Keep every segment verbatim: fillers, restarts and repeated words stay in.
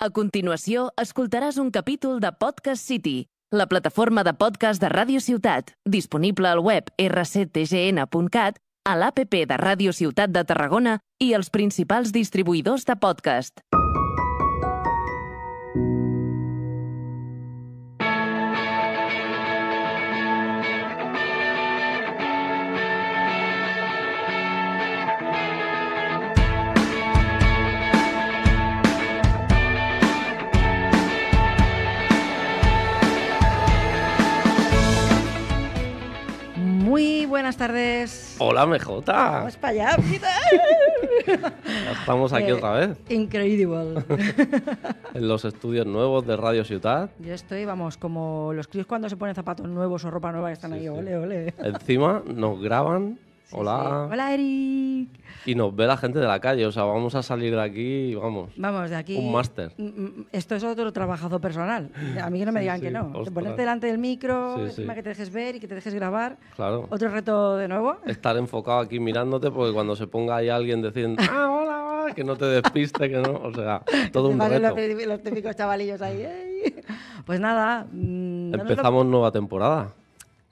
A continuació, escoltaràs un capítol de Podcast City, la plataforma de podcast de Ràdio Ciutat, disponible al web erre ce te ge ene punt cat, a l'A P P de Ràdio Ciutat de Tarragona i els principals distribuïdors de podcast. Muy buenas tardes. Hola, M J. Vamos para allá, Peter. Estamos aquí eh, otra vez. Increíble. En los estudios nuevos de Radio Ciutat. Yo estoy, vamos, como los críos cuando se ponen zapatos nuevos o ropa nueva que están sí, ahí, sí. Ole, ole. Encima nos graban. Sí, hola. Sí. Hola, Eric. Y nos ve la gente de la calle, o sea, vamos a salir de aquí, vamos. Vamos, de aquí. Un máster. Esto es otro trabajazo personal. A mí que no me digan sí, sí. que no. Ostras. Ponerte delante del micro, sí, encima sí. que te dejes ver y que te dejes grabar. Claro. Otro reto de nuevo. Estar enfocado aquí mirándote porque cuando se ponga ahí alguien diciendo, ah, hola, hola, que no te despiste, que no, o sea, todo un reto. Los, los típicos chavalillos ahí. Ey. Pues nada. Mmm, Empezamos no lo... nueva temporada.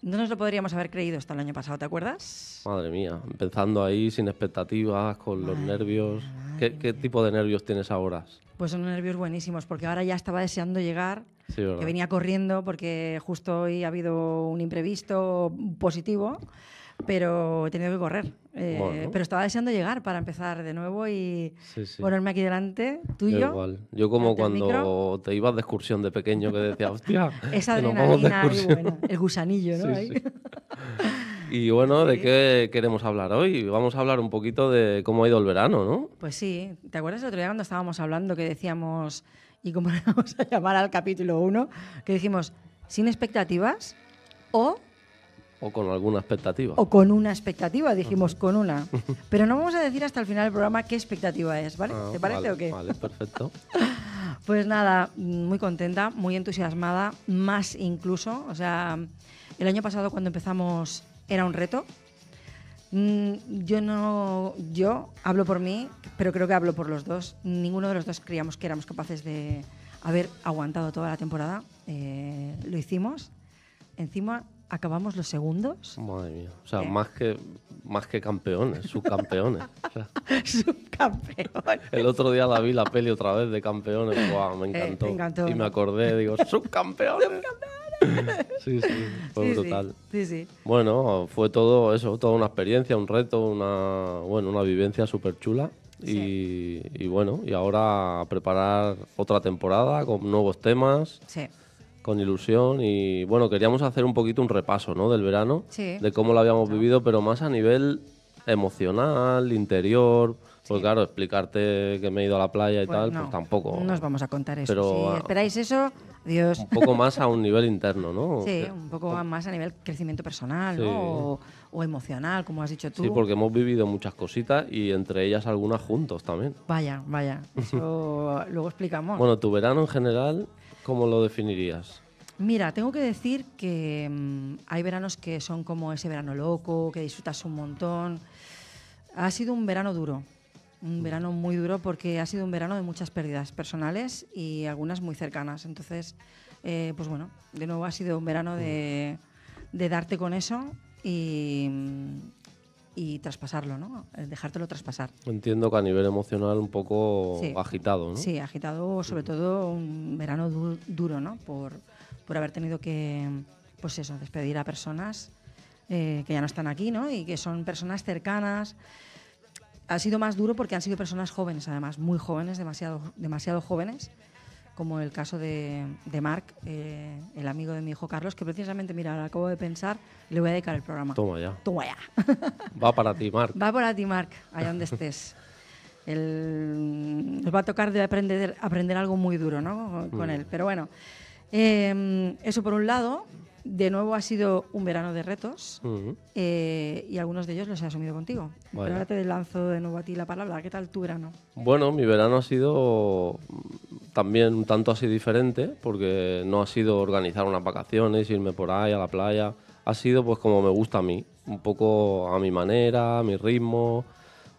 No nos lo podríamos haber creído hasta el año pasado, ¿te acuerdas? Madre mía, empezando ahí, sin expectativas, con madre los nervios. ¿Qué, ¿Qué tipo de nervios tienes ahora? Pues son nervios buenísimos, porque ahora ya estaba deseando llegar, sí, que venía corriendo, porque justo hoy ha habido un imprevisto positivo, pero he tenido que correr. Eh, bueno. Pero estaba deseando llegar para empezar de nuevo y sí, sí. ponerme aquí delante, tú y yo. Igual. Yo como cuando te ibas de excursión de pequeño que decía, hostia, esa adrenalina ahí buena, el gusanillo, ¿no? Sí, ahí. Sí. Y bueno, ¿de qué queremos hablar hoy? Vamos a hablar un poquito de cómo ha ido el verano, ¿no? Pues sí. ¿Te acuerdas el otro día cuando estábamos hablando que decíamos, y como le vamos a llamar al capítulo uno, que dijimos, sin expectativas o... O con alguna expectativa. O con una expectativa, dijimos, con una. Pero no vamos a decir hasta el final del programa qué expectativa es, ¿vale? Ah, ¿te parece vale, o qué? Vale, perfecto. Pues nada, muy contenta, muy entusiasmada, más incluso. O sea, el año pasado cuando empezamos era un reto. Yo no... Yo hablo por mí, pero creo que hablo por los dos. Ninguno de los dos creíamos que éramos capaces de haber aguantado toda la temporada. Eh, lo hicimos. Encima... Acabamos los segundos. Madre mía. O sea, eh. más que más que campeones, subcampeones. O sea, subcampeones. El otro día la vi la peli otra vez de campeones. Wow, me encantó. Eh, me encantó. Y me acordé, digo, subcampeones. Subcampeones. Sí, sí. Fue sí, brutal. Sí, sí. Bueno, fue todo eso, toda una experiencia, un reto, una bueno, una vivencia súper chula. Sí. Y, y bueno, y ahora preparar otra temporada con nuevos temas. Sí. Con ilusión y, bueno, queríamos hacer un poquito un repaso, ¿no?, del verano, sí, de cómo lo habíamos claro. vivido, pero más a nivel emocional, interior, sí. Pues claro, explicarte que me he ido a la playa y pues tal, no, pues tampoco. No os vamos a contar eso, pero, si esperáis eso, adiós. Un poco más a un nivel interno, ¿no? Sí, un poco más a nivel crecimiento personal, sí, ¿no? O, o emocional, como has dicho tú. Sí, porque hemos vivido muchas cositas y entre ellas algunas juntos también. Vaya, vaya, eso luego explicamos. Bueno, tu verano en general... ¿Cómo lo definirías? Mira, tengo que decir que mmm, hay veranos que son como ese verano loco, que disfrutas un montón. Ha sido un verano duro, un verano muy duro porque ha sido un verano de muchas pérdidas personales y algunas muy cercanas. Entonces, eh, pues bueno, de nuevo ha sido un verano de, de darte con eso y... y traspasarlo, ¿no? Dejártelo traspasar. Entiendo que a nivel emocional un poco sí. agitado, ¿no? Sí, agitado, sobre todo un verano du duro, ¿no? Por, por haber tenido que, pues eso, despedir a personas eh, que ya no están aquí, ¿no? Y que son personas cercanas. Ha sido más duro porque han sido personas jóvenes, además, muy jóvenes, demasiado, demasiado jóvenes, como el caso de, de Marc, eh, el amigo de mi hijo Carlos, que precisamente, mira, lo acabo de pensar, le voy a dedicar el programa. Toma ya. Toma ya. Va para ti, Marc. Va para ti, Marc, allá donde estés. El, nos va a tocar de aprender, aprender algo muy duro, ¿no?, con mm. él. Pero bueno, eh, eso por un lado. De nuevo ha sido un verano de retos mm. eh, y algunos de ellos los he asumido contigo. Vaya. Pero ahora te lanzo de nuevo a ti la palabra. ¿Qué tal tu verano? Bueno, mi verano ha sido... también un tanto así diferente, porque no ha sido organizar unas vacaciones, irme por ahí a la playa. Ha sido pues como me gusta a mí, un poco a mi manera, a mi ritmo,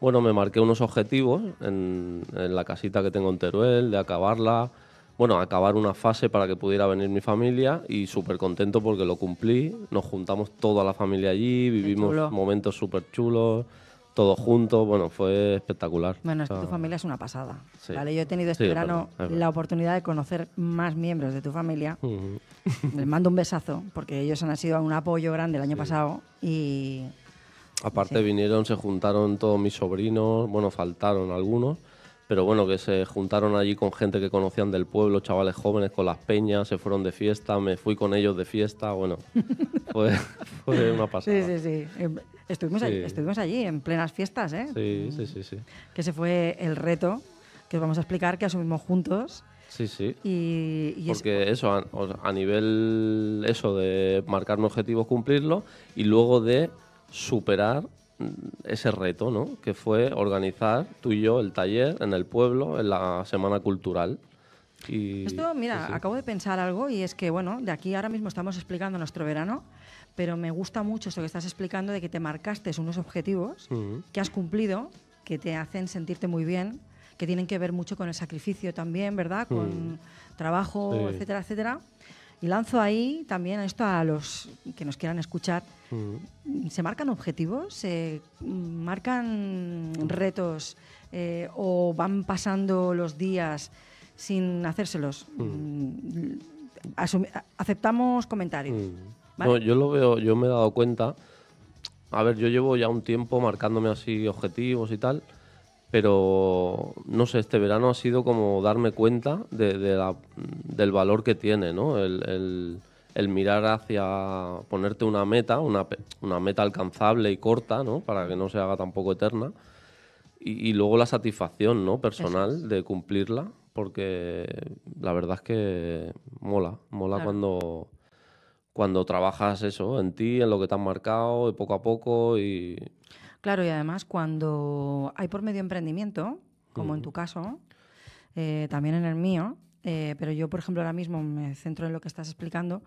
Bueno, me marqué unos objetivos en, en la casita que tengo en Teruel, de acabarla, bueno, acabar una fase para que pudiera venir mi familia, y súper contento porque lo cumplí. Nos juntamos toda la familia allí, vivimos momentos súper chulos, todos juntos, bueno, fue espectacular. Bueno, es que tu familia es una pasada, sí. ¿Vale? Yo he tenido este sí, verano es la oportunidad de conocer más miembros de tu familia. Uh-huh. Les mando un besazo, porque ellos han sido un apoyo grande el año sí. pasado y... Aparte sí. vinieron, se juntaron todos mis sobrinos, bueno, faltaron algunos, pero bueno, que se juntaron allí con gente que conocían del pueblo, chavales jóvenes con las peñas, se fueron de fiesta, me fui con ellos de fiesta, bueno, fue, fue una pasada. Sí, sí, sí. Estuvimos, sí. Allí, estuvimos allí en plenas fiestas, ¿eh? Sí, sí, sí, sí. Que ese fue el reto que os vamos a explicar, que asumimos juntos. Sí, sí. Y, y porque es... eso, a, a nivel eso de marcar un objetivo, cumplirlo, y luego de... superar ese reto, ¿no? Que fue organizar tú y yo el taller en el pueblo, en la Semana Cultural. Y esto, mira, sí. acabo de pensar algo, y es que, bueno, de aquí ahora mismo estamos explicando nuestro verano, pero me gusta mucho esto que estás explicando de que te marcaste unos objetivos uh-huh. que has cumplido, que te hacen sentirte muy bien, que tienen que ver mucho con el sacrificio también, ¿verdad? Con uh-huh. trabajo, sí. etcétera, etcétera. Y lanzo ahí también esto a los que nos quieran escuchar. Mm. ¿Se marcan objetivos? ¿Se marcan retos? Eh, ¿O van pasando los días sin hacérselos? Mm. Asum- aceptamos comentarios. Mm. ¿Vale? No, yo lo veo, yo me he dado cuenta. A ver, yo llevo ya un tiempo marcándome así objetivos y tal, pero no sé, este verano ha sido como darme cuenta de, de la, del valor que tiene, ¿no? El, el, el mirar hacia ponerte una meta, una, una meta alcanzable y corta, ¿no? Para que no se haga tampoco eterna. Y, y luego la satisfacción, ¿no? Personal es. De cumplirla, porque la verdad es que mola, mola claro. cuando... cuando trabajas eso, en ti, en lo que te has marcado, y poco a poco. Y claro, y además cuando hay por medio emprendimiento, como uh-huh. en tu caso, eh, también en el mío, eh, pero yo, por ejemplo, ahora mismo me centro en lo que estás explicando,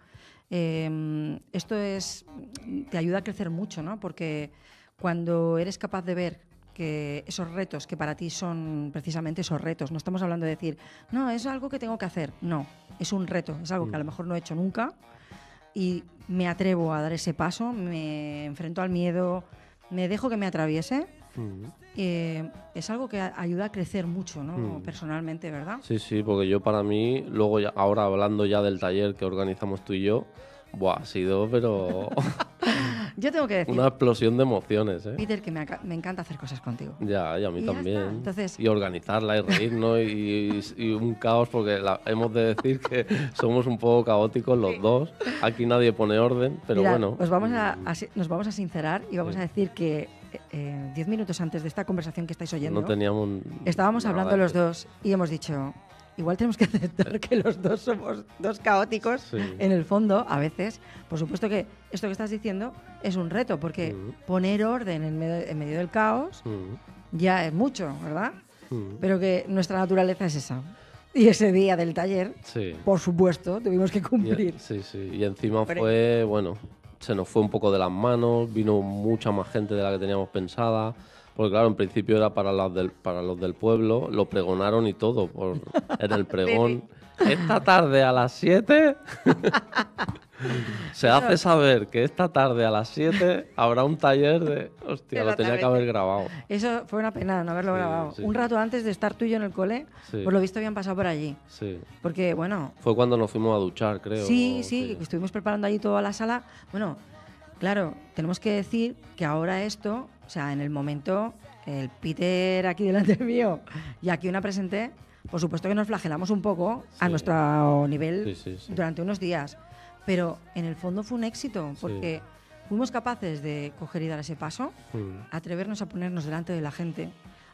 eh, esto es, te ayuda a crecer mucho, ¿no? Porque cuando eres capaz de ver que esos retos, que para ti son precisamente esos retos, no estamos hablando de decir, no, es algo que tengo que hacer, no, es un reto, es algo uh-huh. que a lo mejor no he hecho nunca, y me atrevo a dar ese paso, me enfrento al miedo, me dejo que me atraviese. Mm. Eh, es algo que ayuda a crecer mucho, ¿no? Mm. Personalmente, ¿verdad? Sí, sí, porque yo para mí, luego ya, ahora hablando ya del taller que organizamos tú y yo, buah, ha sido, pero... yo tengo que decir... una explosión de emociones, ¿eh? Peter, que me, me encanta hacer cosas contigo. Ya, y a mí y también. Entonces... y organizarla y reírnos y, y, y un caos, porque la, hemos de decir que somos un poco caóticos los sí. dos. Aquí nadie pone orden, pero mira, bueno. Os vamos a, a, nos vamos a sincerar y vamos sí. a decir que eh, diez minutos antes de esta conversación que estáis oyendo, no teníamos estábamos hablando los dos y hemos dicho... igual tenemos que aceptar que los dos somos dos caóticos sí. en el fondo, a veces. Por supuesto que esto que estás diciendo es un reto, porque mm. poner orden en medio, en medio del caos mm. ya es mucho, ¿verdad? Mm. Pero que nuestra naturaleza es esa. Y ese día del taller, sí. por supuesto, tuvimos que cumplir. Y, sí, sí. Y encima Pero, fue, bueno, se nos fue un poco de las manos, vino mucha más gente de la que teníamos pensada. Porque claro, en principio era para los del, para los del pueblo, lo pregonaron y todo, por, en el pregón. Esta tarde a las siete se hace saber que esta tarde a las siete habrá un taller de... Hostia, lo tenía que haber grabado. Eso fue una pena no haberlo sí, grabado. Sí. Un rato antes de estar tú y yo en el cole, sí. por lo visto habían pasado por allí. Sí. Porque, bueno... fue cuando nos fuimos a duchar, creo. Sí, o, sí, sí, estuvimos preparando allí toda la sala. Bueno, claro, tenemos que decir que ahora esto... o sea, en el momento, el Peter aquí delante mío y aquí una presente, por supuesto que nos flagelamos un poco sí. a nuestro nivel sí, sí, sí. durante unos días. Pero en el fondo fue un éxito, porque sí. fuimos capaces de coger y dar ese paso, sí. atrevernos a ponernos delante de la gente.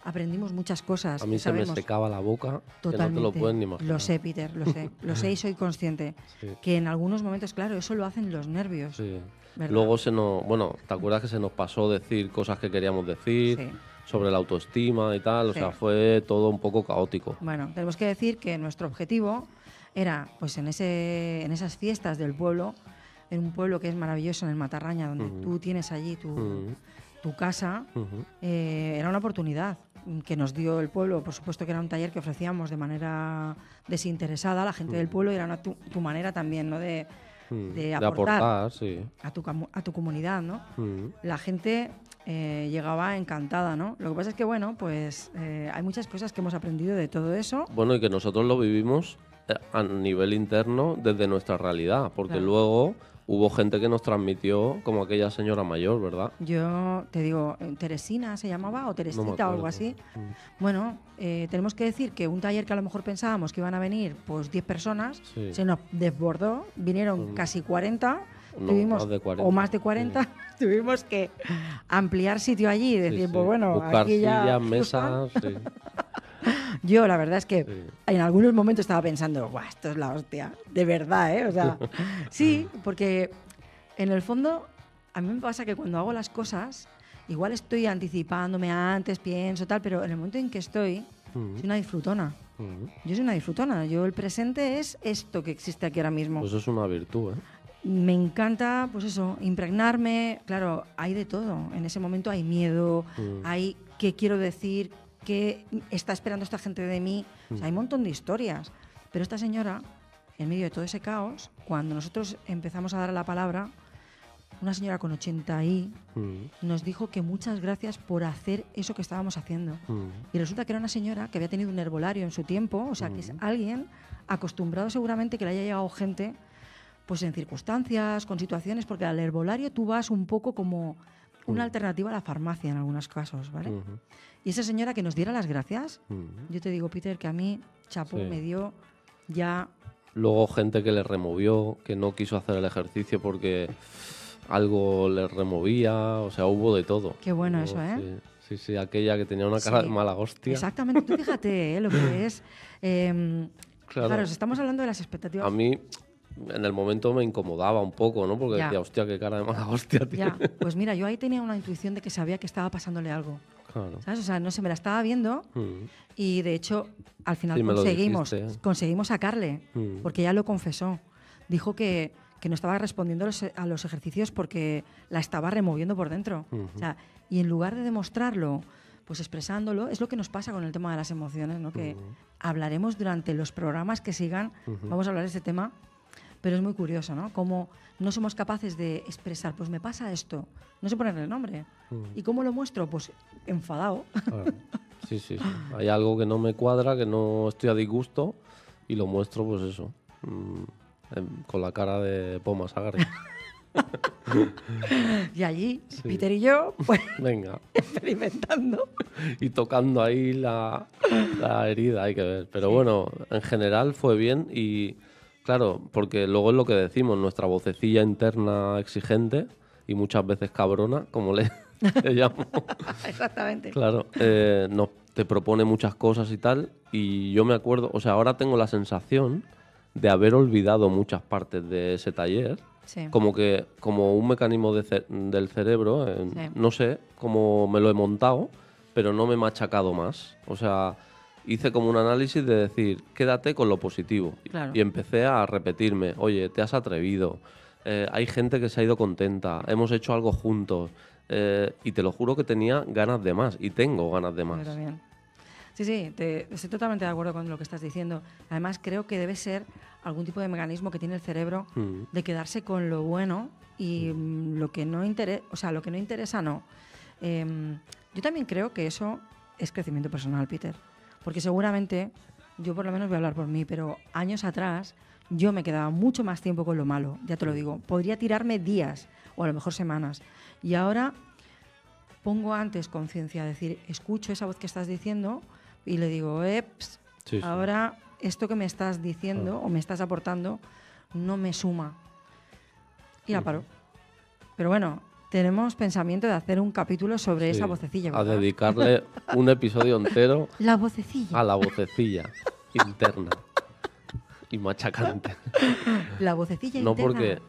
Aprendimos muchas cosas. A mí se sabemos. me secaba la boca, totalmente, que no te lo pueden ni imaginar. Lo sé, Peter, lo sé. Lo sé y soy consciente. Sí. Que en algunos momentos, claro, eso lo hacen los nervios. Sí. ¿Verdad? Luego se nos... bueno, ¿te acuerdas que se nos pasó decir cosas que queríamos decir? Sí. Sobre la autoestima y tal. O sí. sea, fue todo un poco caótico. Bueno, tenemos que decir que nuestro objetivo era, pues en, ese, en esas fiestas del pueblo, en un pueblo que es maravilloso, en el Matarraña, donde uh-huh. tú tienes allí tu... Uh-huh. tu casa, uh-huh. eh, era una oportunidad que nos dio el pueblo. Por supuesto que era un taller que ofrecíamos de manera desinteresada a la gente uh-huh. del pueblo, y era una tu, tu manera también, ¿no?, de, uh-huh. de aportar, de aportar sí. a, tu, a tu comunidad, ¿no? Uh-huh. La gente eh, llegaba encantada, ¿no? Lo que pasa es que, bueno, pues eh, hay muchas cosas que hemos aprendido de todo eso. Bueno, y que nosotros lo vivimos a nivel interno desde nuestra realidad, porque claro. luego... hubo gente que nos transmitió, como aquella señora mayor, ¿verdad? Yo te digo, Teresina se llamaba, o Teresita, no o algo así. Mm. Bueno, eh, tenemos que decir que un taller que a lo mejor pensábamos que iban a venir pues diez personas, sí. se nos desbordó, vinieron mm. casi cuarenta, no, tuvimos, más de cuarenta, o más de cuarenta, sí. tuvimos que ampliar sitio allí, decir, sí, sí. pues bueno, buscar aquí ya... sillas, mesas, sí. Yo la verdad es que sí. en algunos momentos estaba pensando, guau, esto es la hostia, de verdad, ¿eh? O sea, sí, porque en el fondo a mí me pasa que cuando hago las cosas, igual estoy anticipándome antes, pienso tal, pero en el momento en que estoy, uh-huh. soy una disfrutona. Uh-huh. Yo soy una disfrutona, yo el presente es esto que existe aquí ahora mismo. Pues eso es una virtud, ¿eh? Me encanta, pues eso, impregnarme, claro, hay de todo, en ese momento hay miedo, uh-huh. hay qué quiero decir, que está esperando esta gente de mí. Mm. O sea, hay un montón de historias. Pero esta señora, en medio de todo ese caos, cuando nosotros empezamos a dar la palabra, una señora con ochenta y mm. nos dijo que muchas gracias por hacer eso que estábamos haciendo. Mm. Y resulta que era una señora que había tenido un herbolario en su tiempo, o sea, mm. que es alguien acostumbrado seguramente, que le haya llegado gente pues en circunstancias, con situaciones, porque al herbolario tú vas un poco como... una alternativa a la farmacia en algunos casos, ¿vale? Uh-huh. Y esa señora que nos diera las gracias, uh-huh. yo te digo, Peter, que a mí, chapú, sí. me dio ya... Luego gente que le removió, que no quiso hacer el ejercicio porque algo le removía, o sea, hubo de todo. Qué bueno, ¿no? Eso, ¿eh? Sí. Sí, sí, aquella que tenía una cara sí. de mala hostia. Exactamente, tú fíjate, ¿eh? Lo que es... Eh, claro, claro, estamos hablando de las expectativas... A mí... en el momento me incomodaba un poco, ¿no? Porque ya. decía, hostia, qué cara de mala hostia tiene. Ya. Pues mira, yo ahí tenía una intuición de que sabía que estaba pasándole algo. Claro. ¿Sabes? O sea, no sé, me la estaba viendo mm. y de hecho al final sí, conseguimos, dijiste, ¿eh? conseguimos sacarle, mm. porque ya lo confesó. Dijo que, que no estaba respondiendo a los ejercicios porque la estaba removiendo por dentro. Uh-huh. O sea, y en lugar de demostrarlo, pues expresándolo, es lo que nos pasa con el tema de las emociones, ¿no? Que uh-huh. hablaremos durante los programas que sigan, uh-huh. vamos a hablar de este tema. Pero es muy curioso, ¿no? Cómo no somos capaces de expresar, pues me pasa esto, no sé ponerle el nombre. Mm. ¿Y cómo lo muestro? Pues enfadado. Claro. Sí, sí, sí. Hay algo que no me cuadra, que no estoy a disgusto y lo muestro, pues eso, mmm, con la cara de Poma Sagari. Y allí, sí. Peter y yo, pues, venga, experimentando. Y tocando ahí la, la herida, hay que ver. Pero sí. bueno, en general fue bien y... Claro, porque luego es lo que decimos, nuestra vocecilla interna exigente y muchas veces cabrona, como le, le llamo. Exactamente. Claro, eh, no, te propone muchas cosas y tal, y yo me acuerdo, o sea, ahora tengo la sensación de haber olvidado muchas partes de ese taller, sí. como que como un mecanismo de ce- del cerebro, eh, sí. no sé cómo me lo he montado, pero no me he machacado más, o sea... Hice como un análisis de decir, quédate con lo positivo. Claro. Y empecé a repetirme, oye, te has atrevido, eh, hay gente que se ha ido contenta, hemos hecho algo juntos. Eh, y te lo juro que tenía ganas de más, y tengo ganas de más. Pero bien. Sí, sí, te, estoy totalmente de acuerdo con lo que estás diciendo. Además, creo que debe ser algún tipo de mecanismo que tiene el cerebro mm. de quedarse con lo bueno y mm. lo que no interesa, o sea, lo que no interesa no. Eh, yo también creo que eso es crecimiento personal, Peter. Porque seguramente, yo por lo menos voy a hablar por mí, pero años atrás yo me quedaba mucho más tiempo con lo malo, ya te lo digo. Podría tirarme días o a lo mejor semanas. Y ahora pongo antes conciencia, es decir, escucho esa voz que estás diciendo y le digo, eps, sí, sí. ahora esto que me estás diciendo ah. o me estás aportando no me suma. Y la paro. Pero bueno... Tenemos pensamiento de hacer un capítulo sobre sí, esa vocecilla, ¿verdad? A dedicarle un episodio entero la vocecilla. A la vocecilla interna y machacante. La vocecilla no interna. No, porque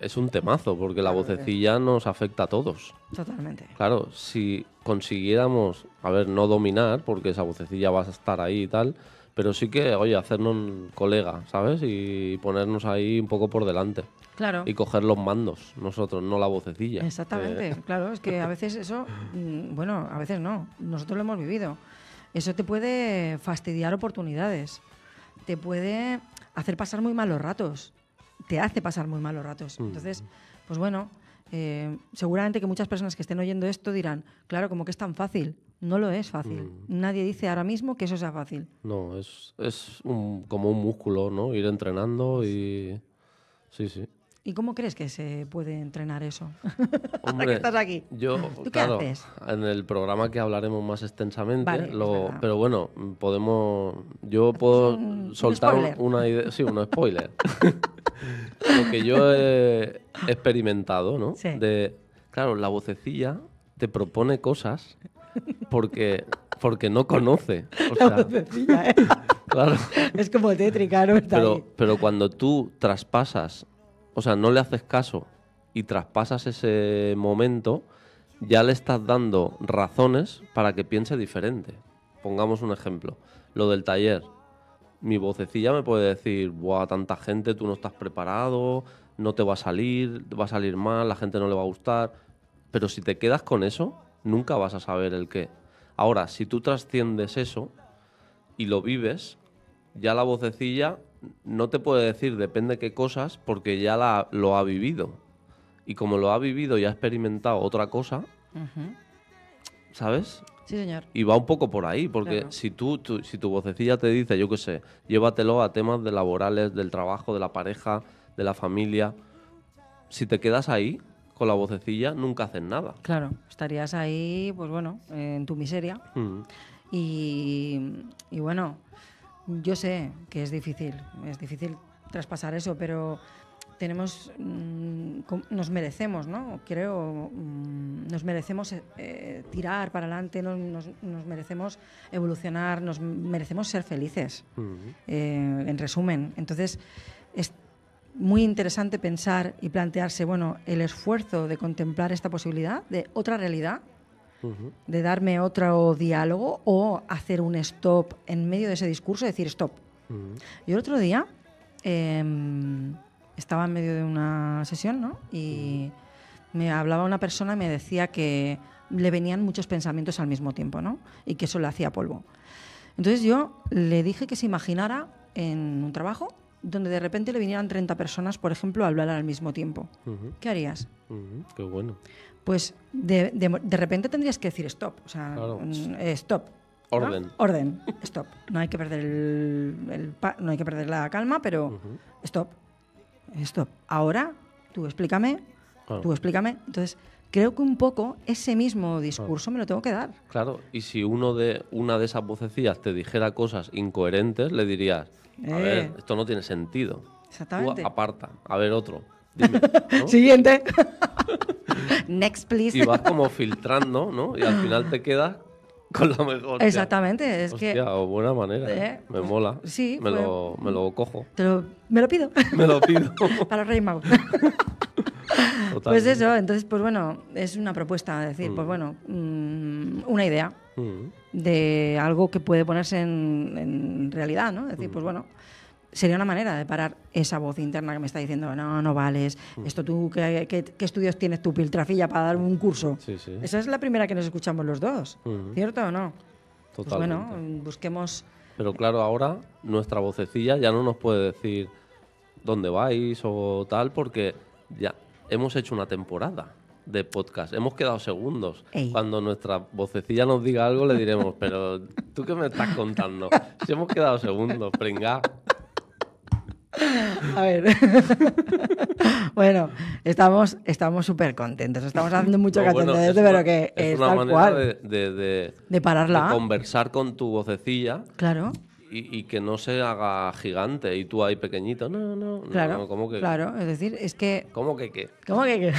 es un temazo, porque la vocecilla nos afecta a todos. Totalmente. Claro, si consiguiéramos, a ver, no dominar, porque esa vocecilla va a estar ahí y tal, pero sí que, oye, hacernos un colega, ¿sabes? Y ponernos ahí un poco por delante. claro, y coger los mandos nosotros, no la vocecilla. Exactamente, eh. claro, es que a veces eso, bueno, a veces no, nosotros lo hemos vivido. Eso te puede fastidiar oportunidades, te puede hacer pasar muy malos ratos, te hace pasar muy malos ratos. Entonces, pues bueno, eh, seguramente que muchas personas que estén oyendo esto dirán, claro, como que es tan fácil. No lo es fácil. Mm. Nadie dice ahora mismo que eso sea fácil. No, es, es un, como un músculo, ¿no? Ir entrenando y... Sí, sí. ¿Y cómo crees que se puede entrenar eso? Hombre, que estás aquí. Yo, ¿Tú claro, qué haces? En el programa que hablaremos más extensamente, vale, lo, pero bueno, podemos... Yo puedo un, soltar un una idea... Sí, un spoiler. Lo que yo he experimentado, ¿no? Sí. De, claro, la vocecilla te propone cosas... Porque, porque no conoce. O sea, la vocecilla, ¿eh? Claro. Es como tétrica, ¿no? Está pero, pero cuando tú traspasas, o sea, no le haces caso y traspasas ese momento, ya le estás dando razones para que piense diferente. Pongamos un ejemplo. Lo del taller. Mi vocecilla me puede decir, buah, tanta gente, tú no estás preparado, no te va a salir, va a salir mal, la gente no le va a gustar. Pero si te quedas con eso... Nunca vas a saber el qué. Ahora, si tú trasciendes eso y lo vives, ya la vocecilla no te puede decir depende qué cosas porque ya la, lo ha vivido. Y como lo ha vivido y ha experimentado otra cosa, uh-huh. ¿sabes? Sí, señor. Y va un poco por ahí, porque claro. si, tú, tú, si tu vocecilla te dice, yo qué sé, llévatelo a temas de laborales, del trabajo, de la pareja, de la familia, si te quedas ahí... Con la vocecilla nunca haces nada. Claro, estarías ahí, pues bueno, en tu miseria. Mm. Y, y bueno, yo sé que es difícil, es difícil traspasar eso, pero tenemos, mmm, nos merecemos, ¿no? Creo, mmm, nos merecemos eh, tirar para adelante, nos, nos, nos merecemos evolucionar, nos merecemos ser felices, mm. eh, en resumen. Entonces, es muy interesante pensar y plantearse, bueno, el esfuerzo de contemplar esta posibilidad de otra realidad, uh-huh. de darme otro diálogo o hacer un stop en medio de ese discurso, decir stop. Uh-huh. Yo el otro día eh, estaba en medio de una sesión, ¿no? Y uh-huh. me hablaba una persona y me decía que le venían muchos pensamientos al mismo tiempo, ¿no? Y que eso le hacía polvo. Entonces yo le dije que se imaginara en un trabajo donde de repente le vinieran treinta personas, por ejemplo, a hablar al mismo tiempo. Uh-huh. ¿Qué harías? Uh-huh. Qué bueno. Pues de, de, de repente tendrías que decir stop. O sea, claro. eh, stop. Orden. ¿No? Orden. Stop. No hay que perder el, el pa no hay que perder la calma, pero uh-huh. stop. Stop. Ahora, tú explícame, claro. tú explícame. Entonces, creo que un poco ese mismo discurso claro. me lo tengo que dar. Claro, y si uno de una de esas vocecillas te dijera cosas incoherentes, le dirías... A eh. ver, esto no tiene sentido. Exactamente. Tú aparta. A ver, otro. Dime, ¿no? Siguiente. Next, please. Y vas como filtrando, ¿no? Y al final te quedas con la mejor. Exactamente. Es hostia, que... o buena manera. Eh. Eh. Me mola. Sí. Me, pues, lo, me lo cojo. Te lo, me lo pido. Me lo pido. Para el Rey Mago. Pues eso. Entonces, pues bueno, es una propuesta. Es decir, mm. pues bueno, mmm, una idea. Mm. de algo que puede ponerse en, en realidad, ¿no? Es decir, mm. pues bueno, sería una manera de parar esa voz interna que me está diciendo, no, no vales, mm. esto tú, ¿qué, qué, qué estudios tienes tú, piltrafilla, para dar un curso? Sí, sí. Esa es la primera que nos escuchamos los dos, mm. ¿cierto o no? Totalmente. Pues bueno, busquemos... Pero claro, ahora nuestra vocecilla ya no nos puede decir dónde vais o tal, porque ya hemos hecho una temporada de podcast. Hemos quedado segundos. Ey. Cuando nuestra vocecilla nos diga algo, le diremos, pero ¿tú qué me estás contando? Si hemos quedado segundos, pringá. A ver. Bueno, estamos estamos súper contentos. Estamos haciendo mucho no, bueno, cachondeo, pero que es, es una tal manera cual. De, de, de, de pararla. De conversar con tu vocecilla. Claro. Y, y que no se haga gigante y tú ahí pequeñito. No, no, no. Claro, no, ¿cómo que, claro. Es decir, es que... ¿Cómo que qué? ¿Cómo que qué?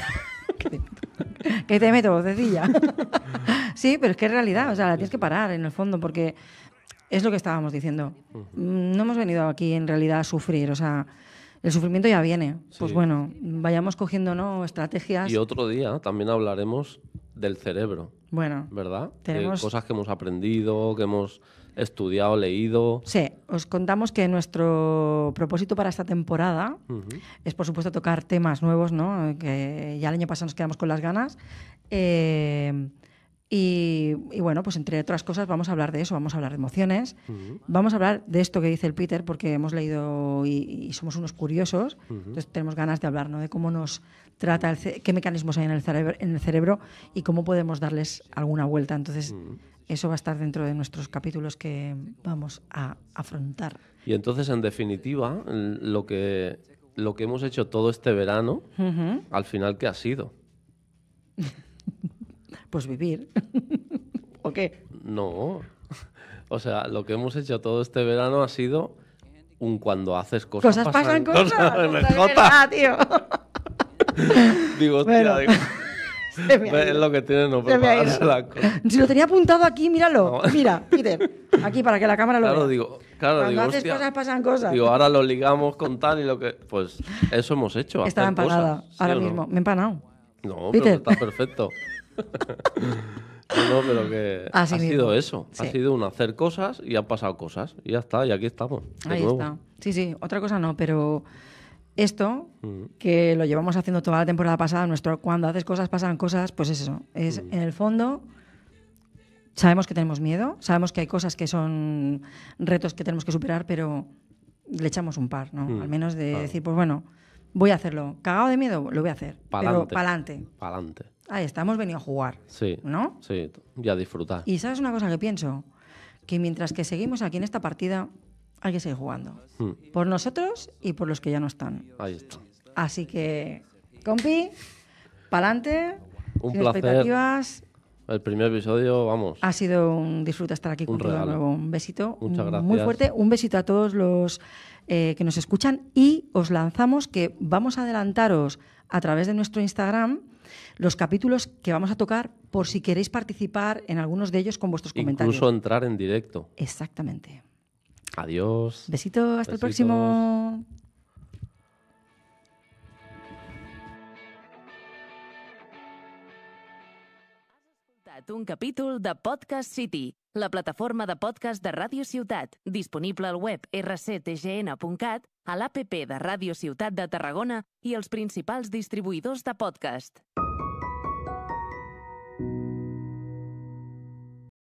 Que te meto, vocecilla. Sí, pero es que es realidad, o sea, la tienes que parar en el fondo, porque es lo que estábamos diciendo. No hemos venido aquí en realidad a sufrir, o sea, el sufrimiento ya viene. Sí. Pues bueno, vayamos cogiendo, ¿no?, estrategias. Y otro día también hablaremos del cerebro. Bueno. ¿Verdad? Tenemos... De cosas que hemos aprendido, que hemos estudiado, leído... Sí, os contamos que nuestro propósito para esta temporada uh-huh. es, por supuesto, tocar temas nuevos, ¿no?, que ya el año pasado nos quedamos con las ganas. Eh... Y, y bueno, pues entre otras cosas vamos a hablar de eso, vamos a hablar de emociones, uh-huh. vamos a hablar de esto que dice el Peter, porque hemos leído y, y somos unos curiosos, uh-huh. entonces tenemos ganas de hablar, ¿no?, de cómo nos trata, el ce- qué mecanismos hay en el, cerebro, en el cerebro y cómo podemos darles alguna vuelta. Entonces uh-huh. eso va a estar dentro de nuestros capítulos que vamos a afrontar. Y entonces, en definitiva, lo que, lo que hemos hecho todo este verano, uh-huh. al final, ¿qué ha sido? Pues vivir. ¿O qué? No. O sea, lo que hemos hecho todo este verano ha sido un cuando haces cosas. Cosas pasan, pasan cosas. Cosas, cosas de verdad, tío. Digo, hostia, bueno. digo. Es lo que tiene no prepararse las cosas. Si lo tenía apuntado aquí, míralo. No. Mira, Peter, aquí para que la cámara lo claro, vea. Digo, claro, cuando digo, haces hostia, cosas pasan cosas. Digo, ahora lo ligamos con tal y lo que... Pues eso hemos hecho. Estaba empanada cosas, ahora ¿sí mismo. No? Me he empanado. No, Peter. Pero está perfecto. No, pero que Así ha mismo. sido eso. Sí. Ha sido un hacer cosas y han pasado cosas. Y ya está, y aquí estamos. Ahí nuevo. está. Sí, sí, otra cosa no, pero esto, mm. que lo llevamos haciendo toda la temporada pasada, nuestro cuando haces cosas, pasan cosas, pues es eso. Es, mm. en el fondo, sabemos que tenemos miedo, sabemos que hay cosas que son retos que tenemos que superar, pero le echamos un par, ¿no? Mm. Al menos de claro. decir, pues bueno, voy a hacerlo. Cagado de miedo, lo voy a hacer. Palante. Pero pa'lante. Pa'lante. Ahí está, hemos venido a jugar, sí, ¿no? Sí, y a disfrutar. Y ¿sabes una cosa que pienso? Que mientras que seguimos aquí en esta partida, hay que seguir jugando. Hmm. Por nosotros y por los que ya no están. Ahí está. Así que, compi, pa'lante, un sin placer. Expectativas. El primer episodio, vamos. Ha sido un disfrute estar aquí contigo de nuevo. Un besito. Muchas gracias. Muy fuerte. Un besito a todos los eh, que nos escuchan y os lanzamos que vamos a adelantaros a través de nuestro Instagram los capítulos que vamos a tocar por si queréis participar en algunos de ellos con vuestros Incluso comentarios. Incluso entrar en directo. Exactamente. Adiós. Besito, hasta Besitos. el próximo. Un capítol de Podcast City, la plataforma de podcast de Ràdio Ciutat, disponible al web erre ce te ge ene punt cat, a l'A P P de Ràdio Ciutat de Tarragona i els principals distribuïdors de podcast.